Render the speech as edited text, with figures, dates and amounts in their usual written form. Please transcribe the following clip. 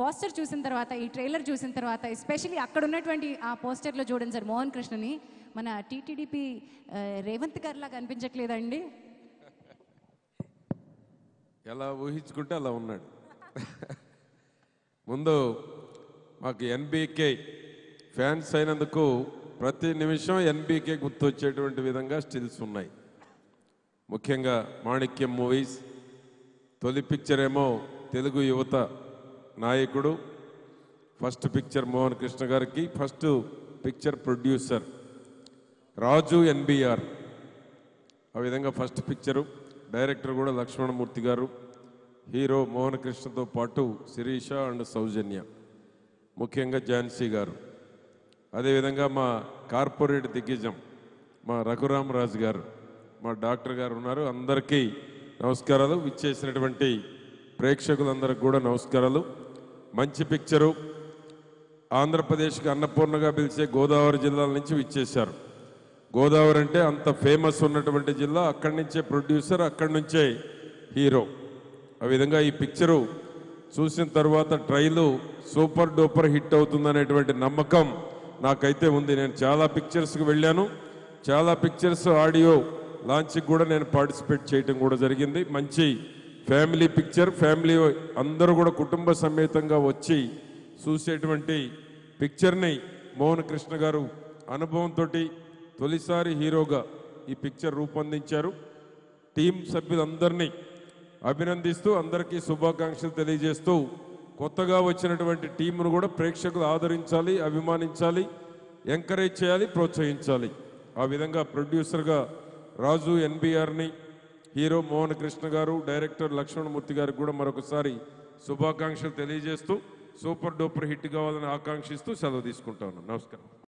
Poster चूसिन तर्वाता trailer चूसिन तर्वाता एस्पेशली अक्कड उन्नटुवंटि आ पोस्टर लो चूडंडि सर मोहन कृष्णनि मन टीटीडीपी रेवंत गारिला कनिपिंचट्लेदंडि ఎలా ఊహించుకుంటే అలా ఉన్నాడు. ముందు మాకు ఎన్బికే ఫ్యాన్స్ అయినందుకు ప్రతి నిమిషం ఎన్బికే గుర్తొచ్చేటువంటి విధంగా స్టిల్స్ ఉన్నాయి. ముఖ్యంగా మాణిక్యం మూవీస్ తొలి పిక్చర్ ఏమో తెలుగు యువత నాయకుడు, ఫస్ట్ పిక్చర్ మోహన్ కృష్ణ గారికి, first picture producer Raju NBR, ఆ విధంగా ఫస్ట్ పిక్చరు డైరెక్టర్ కూడా లక్ష్మణమూర్తి గారు, హీరో మోహన్ కృష్ణతో పాటు శిరీష అండ్ సౌజన్య, ముఖ్యంగా ఝాన్సీ గారు, అదేవిధంగా మా కార్పొరేట్ దిగ్గజం మా రఘురాం రాజ్ గారు, మా డాక్టర్ గారు ఉన్నారు. అందరికీ నమస్కారాలు. విచ్చేసినటువంటి ప్రేక్షకులందరికీ కూడా నమస్కారాలు. మంచి పిక్చరు ఆంధ్రప్రదేశ్కి అన్నపూర్ణగా పిలిచే గోదావరి జిల్లాల నుంచి విచ్చేశారు. గోదావరి అంటే అంత ఫేమస్ ఉన్నటువంటి జిల్లా, అక్కడి నుంచే ప్రొడ్యూసర్, అక్కడి నుంచే హీరో. ఆ విధంగా ఈ పిక్చరు చూసిన తర్వాత ట్రైలు సూపర్ డూపర్ హిట్ అవుతుందనేటువంటి నమ్మకం నాకైతే ఉంది. నేను చాలా పిక్చర్స్కి వెళ్ళాను, చాలా పిక్చర్స్ ఆడియో లాంచ్కి కూడా నేను పార్టిసిపేట్ చేయడం కూడా జరిగింది. మంచి ఫ్యామిలీ పిక్చర్, ఫ్యామిలీ అందరూ కూడా కుటుంబ సమేతంగా వచ్చి చూసేటువంటి పిక్చర్ని మోహన్ కృష్ణ గారు అనుభవంతో తొలిసారి హీరోగా ఈ పిక్చర్ రూపొందించారు. టీం సభ్యులందరినీ అభినందిస్తూ అందరికీ శుభాకాంక్షలు తెలియజేస్తూ కొత్తగా వచ్చినటువంటి టీంను కూడా ప్రేక్షకులు ఆదరించాలి, అభిమానించాలి, ఎంకరేజ్ చేయాలి, ప్రోత్సహించాలి. ఆ విధంగా ప్రొడ్యూసర్గా రాజు ఎన్బిఆర్ని, హీరో మోహన్ కృష్ణ గారు, డైరెక్టర్ లక్ష్మణమూర్తి గారికి కూడా మరొకసారి శుభాకాంక్షలు తెలియజేస్తూ సూపర్ డూపర్ హిట్ కావాలని ఆకాంక్షిస్తూ సెలవు తీసుకుంటాను. నమస్కారం.